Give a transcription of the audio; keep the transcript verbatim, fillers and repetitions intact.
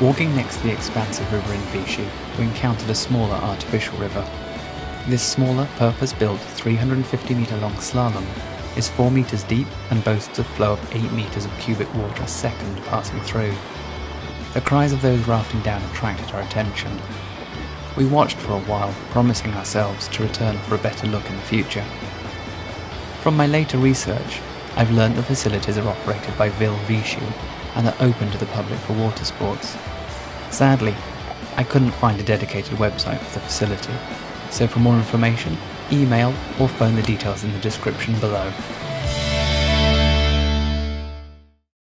Walking next to the expansive river in Vichy, we encountered a smaller artificial river. This smaller, purpose-built, three hundred fifty metre long slalom is four metres deep and boasts a flow of eight metres of cubic water a second passing through. The cries of those rafting down attracted our attention. We watched for a while, promising ourselves to return for a better look in the future. From my later research, I've learned the facilities are operated by Ville Vichy and are open to the public for water sports. Sadly, I couldn't find a dedicated website for the facility, so for more information, email or phone the details in the description below.